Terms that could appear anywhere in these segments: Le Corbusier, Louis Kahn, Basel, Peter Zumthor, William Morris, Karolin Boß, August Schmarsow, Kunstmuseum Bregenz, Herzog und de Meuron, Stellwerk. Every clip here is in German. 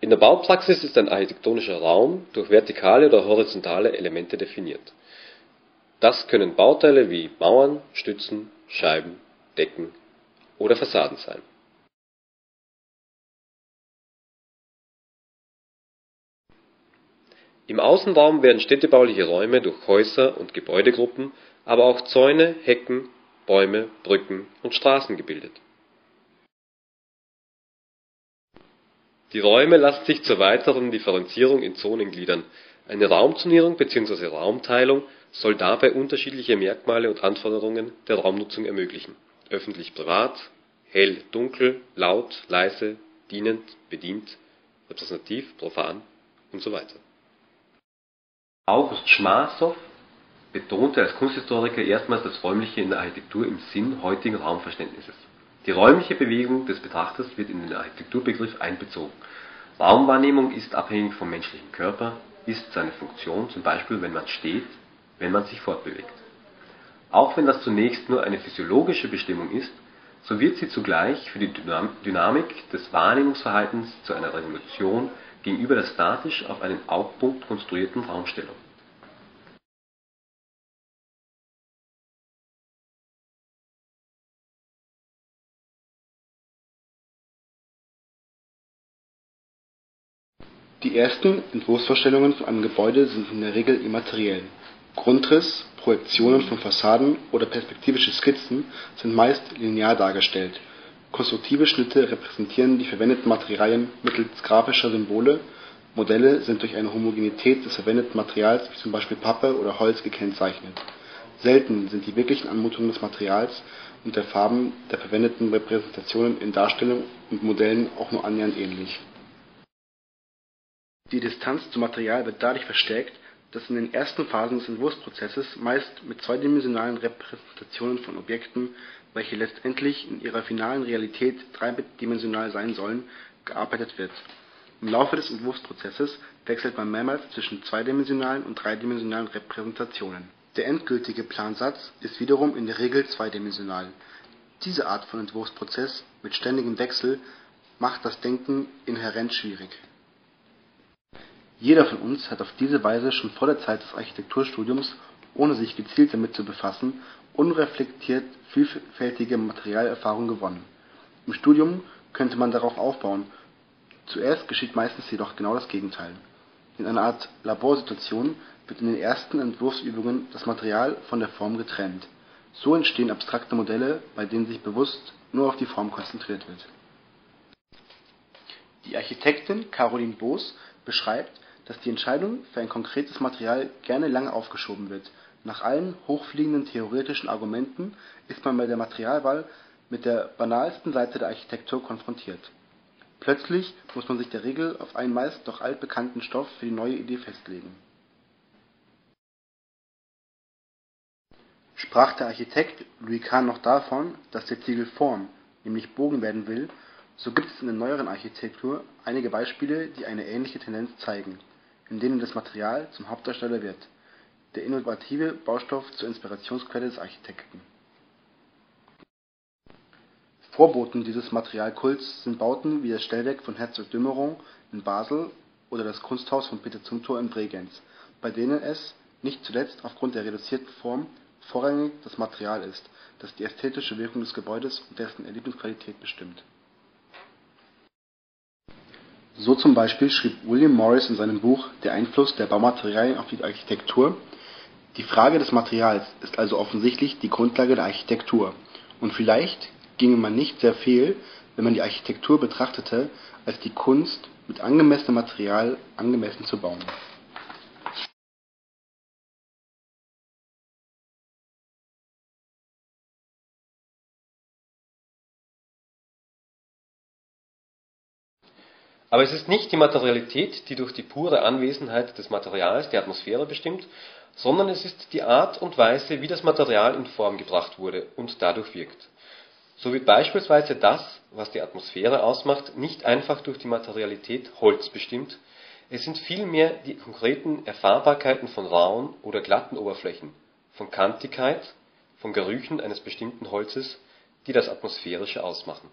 In der Baupraxis ist ein architektonischer Raum durch vertikale oder horizontale Elemente definiert. Das können Bauteile wie Mauern, Stützen, Scheiben, Decken oder Fassaden sein. Im Außenraum werden städtebauliche Räume durch Häuser und Gebäudegruppen, aber auch Zäune, Hecken, Bäume, Brücken und Straßen gebildet. Die Räume lassen sich zur weiteren Differenzierung in Zonen gliedern. Eine Raumzonierung bzw. Raumteilung soll dabei unterschiedliche Merkmale und Anforderungen der Raumnutzung ermöglichen. Öffentlich-privat, hell, dunkel, laut, leise, dienend, bedient, repräsentativ, profan und so weiter. August Schmarsow betonte als Kunsthistoriker erstmals das Räumliche in der Architektur im Sinn heutigen Raumverständnisses. Die räumliche Bewegung des Betrachters wird in den Architekturbegriff einbezogen. Raumwahrnehmung ist abhängig vom menschlichen Körper, ist seine Funktion, zum Beispiel wenn man steht, wenn man sich fortbewegt. Auch wenn das zunächst nur eine physiologische Bestimmung ist, so wird sie zugleich für die Dynamik des Wahrnehmungsverhaltens zu einer Revolution gegenüber der statisch auf einen Augpunkt konstruierten Raumstellung. Die ersten Entwurfsvorstellungen von einem Gebäude sind in der Regel immateriell. Grundriss, Projektionen von Fassaden oder perspektivische Skizzen sind meist linear dargestellt. Konstruktive Schnitte repräsentieren die verwendeten Materialien mittels grafischer Symbole. Modelle sind durch eine Homogenität des verwendeten Materials, wie zum Beispiel Pappe oder Holz, gekennzeichnet. Selten sind die wirklichen Anmutungen des Materials und der Farben der verwendeten Repräsentationen in Darstellung und Modellen auch nur annähernd ähnlich. Die Distanz zum Material wird dadurch verstärkt, dass in den ersten Phasen des Entwurfsprozesses meist mit zweidimensionalen Repräsentationen von Objekten, welche letztendlich in ihrer finalen Realität dreidimensional sein sollen, gearbeitet wird. Im Laufe des Entwurfsprozesses wechselt man mehrmals zwischen zweidimensionalen und dreidimensionalen Repräsentationen. Der endgültige Plansatz ist wiederum in der Regel zweidimensional. Diese Art von Entwurfsprozess mit ständigem Wechsel macht das Denken inhärent schwierig. Jeder von uns hat auf diese Weise schon vor der Zeit des Architekturstudiums, ohne sich gezielt damit zu befassen, unreflektiert vielfältige Materialerfahrung gewonnen. Im Studium könnte man darauf aufbauen. Zuerst geschieht meistens jedoch genau das Gegenteil. In einer Art Laborsituation wird in den ersten Entwurfsübungen das Material von der Form getrennt. So entstehen abstrakte Modelle, bei denen sich bewusst nur auf die Form konzentriert wird. Die Architektin Karolin Boß beschreibt, dass die Entscheidung für ein konkretes Material gerne lange aufgeschoben wird. Nach allen hochfliegenden theoretischen Argumenten ist man bei der Materialwahl mit der banalsten Seite der Architektur konfrontiert. Plötzlich muss man sich der Regel auf einen meist doch altbekannten Stoff für die neue Idee festlegen. Sprach der Architekt Louis Kahn noch davon, dass der Ziegel Form, nämlich Bogen werden will, so gibt es in der neueren Architektur einige Beispiele, die eine ähnliche Tendenz zeigen, in denen das Material zum Hauptdarsteller wird, der innovative Baustoff zur Inspirationsquelle des Architekten. Vorboten dieses Materialkults sind Bauten wie das Stellwerk von Herzog Dümmeron in Basel oder das Kunsthaus von Peter Zumthor in Bregenz, bei denen es, nicht zuletzt aufgrund der reduzierten Form, vorrangig das Material ist, das die ästhetische Wirkung des Gebäudes und dessen Erlebnisqualität bestimmt. So zum Beispiel schrieb William Morris in seinem Buch »Der Einfluss der Baumaterialien auf die Architektur«: Die Frage des Materials ist also offensichtlich die Grundlage der Architektur. Und vielleicht ginge man nicht sehr fehl, wenn man die Architektur betrachtete als die Kunst, mit angemessenem Material angemessen zu bauen. Aber es ist nicht die Materialität, die durch die pure Anwesenheit des Materials die Atmosphäre bestimmt, sondern es ist die Art und Weise, wie das Material in Form gebracht wurde und dadurch wirkt. So wird beispielsweise das, was die Atmosphäre ausmacht, nicht einfach durch die Materialität Holz bestimmt. Es sind vielmehr die konkreten Erfahrbarkeiten von rauen oder glatten Oberflächen, von Kantigkeit, von Gerüchen eines bestimmten Holzes, die das Atmosphärische ausmachen.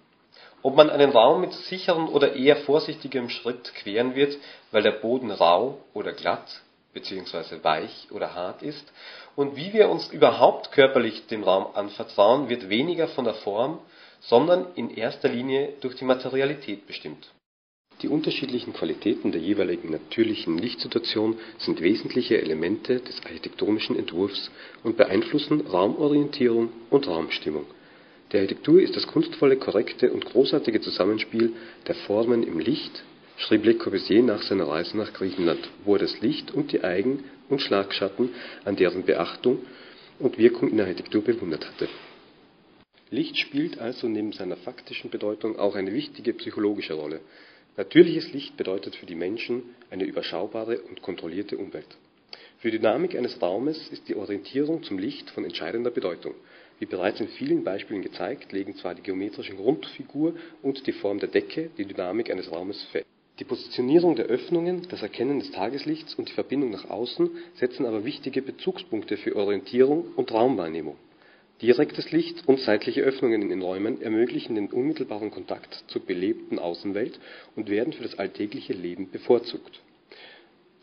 ob man einen Raum mit sicherem oder eher vorsichtigem Schritt queren wird, weil der Boden rau oder glatt bzw. weich oder hart ist, und wie wir uns überhaupt körperlich dem Raum anvertrauen, wird weniger von der Form, sondern in erster Linie durch die Materialität bestimmt. Die unterschiedlichen Qualitäten der jeweiligen natürlichen Lichtsituation sind wesentliche Elemente des architektonischen Entwurfs und beeinflussen Raumorientierung und Raumstimmung. Die Architektur ist das kunstvolle, korrekte und großartige Zusammenspiel der Formen im Licht, schrieb Le Corbusier nach seiner Reise nach Griechenland, wo er das Licht und die Eigen- und Schlagschatten an deren Beachtung und Wirkung in der Architektur bewundert hatte. Licht spielt also neben seiner faktischen Bedeutung auch eine wichtige psychologische Rolle. Natürliches Licht bedeutet für die Menschen eine überschaubare und kontrollierte Umwelt. Für die Dynamik eines Raumes ist die Orientierung zum Licht von entscheidender Bedeutung. Wie bereits in vielen Beispielen gezeigt, legen zwar die geometrische Grundfigur und die Form der Decke die Dynamik eines Raumes fest. Die Positionierung der Öffnungen, das Erkennen des Tageslichts und die Verbindung nach außen setzen aber wichtige Bezugspunkte für Orientierung und Raumwahrnehmung. Direktes Licht und seitliche Öffnungen in den Räumen ermöglichen den unmittelbaren Kontakt zur belebten Außenwelt und werden für das alltägliche Leben bevorzugt.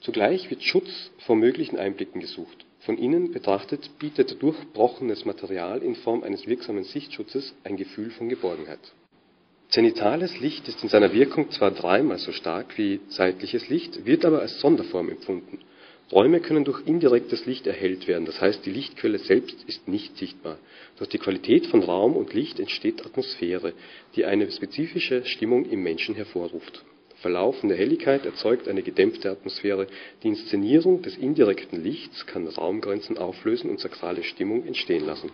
Zugleich wird Schutz vor möglichen Einblicken gesucht. Von innen betrachtet bietet durchbrochenes Material in Form eines wirksamen Sichtschutzes ein Gefühl von Geborgenheit. Zenitales Licht ist in seiner Wirkung zwar dreimal so stark wie seitliches Licht, wird aber als Sonderform empfunden. Räume können durch indirektes Licht erhellt werden, das heißt, die Lichtquelle selbst ist nicht sichtbar. Durch die Qualität von Raum und Licht entsteht Atmosphäre, die eine spezifische Stimmung im Menschen hervorruft. Verlaufende Helligkeit erzeugt eine gedämpfte Atmosphäre. Die Inszenierung des indirekten Lichts kann Raumgrenzen auflösen und sakrale Stimmung entstehen lassen.